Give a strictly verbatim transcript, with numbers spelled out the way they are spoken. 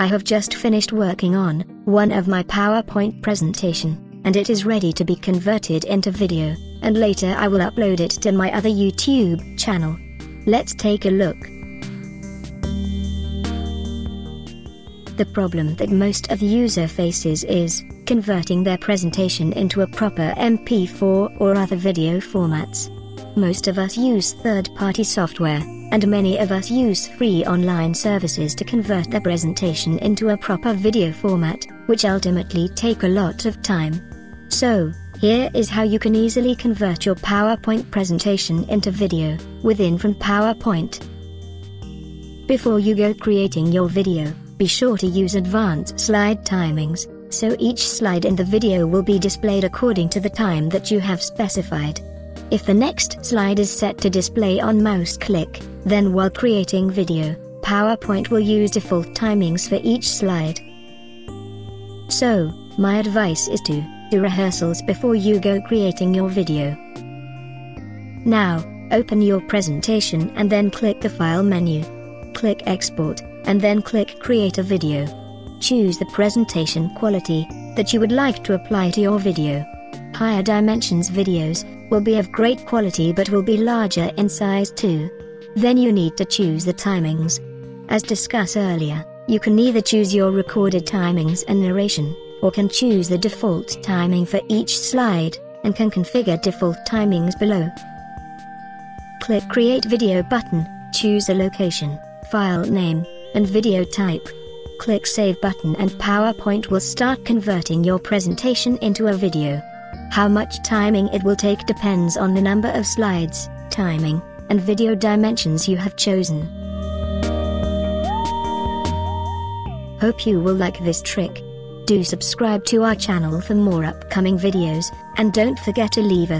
I have just finished working on one of my PowerPoint presentation, and it is ready to be converted into video, and later I will upload it to my other YouTube channel. Let's take a look. The problem that most of user faces is converting their presentation into a proper M P four or other video formats. Most of us use third-party software, and many of us use free online services to convert their presentation into a proper video format, which ultimately take a lot of time. So, here is how you can easily convert your PowerPoint presentation into video within from PowerPoint. Before you go creating your video, be sure to use advanced slide timings, so each slide in the video will be displayed according to the time that you have specified. If the next slide is set to display on mouse click, then while creating video, PowerPoint will use default timings for each slide. So, my advice is to do rehearsals before you go creating your video. Now, open your presentation and then click the File menu. Click Export, and then click Create a Video. Choose the presentation quality that you would like to apply to your video. Higher dimensions videos will be of great quality but will be larger in size too. Then you need to choose the timings. As discussed earlier, you can either choose your recorded timings and narration, or can choose the default timing for each slide, and can configure default timings below. Click Create Video button, choose a location, file name, and video type. Click Save button and PowerPoint will start converting your presentation into a video. How much timing it will take depends on the number of slides, timing, and video dimensions you have chosen. Hope you will like this trick. Do subscribe to our channel for more upcoming videos, and don't forget to leave a